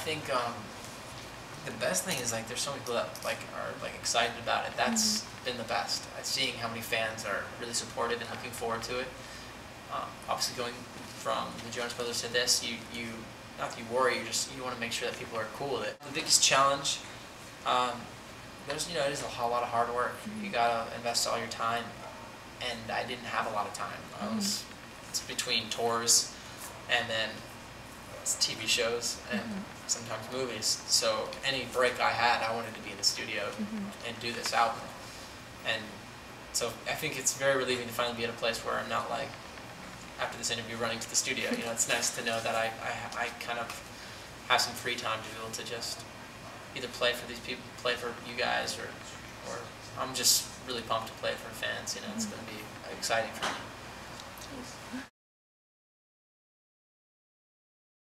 think the best thing is, like, there's so many people that are excited about it. That's been the best. Seeing how many fans are really supportive and looking forward to it. Obviously, going from the Jonas Brothers to this, you not that you worry, you want to make sure that people are cool with it. The biggest challenge, there's it is a whole lot of hard work. You gotta invest all your time, and I didn't have a lot of time. I was it's between tours, and then TV shows and sometimes movies. So any break I had, I wanted to be in the studio and do this album. And so I think it's very relieving to finally be at a place where I'm not, like, after this interview running to the studio. You know, it's nice to know that I kind of have some free time to be able to just either play for these people, play for you guys, or I'm just really pumped to play for fans. You know, it's going to be exciting for me.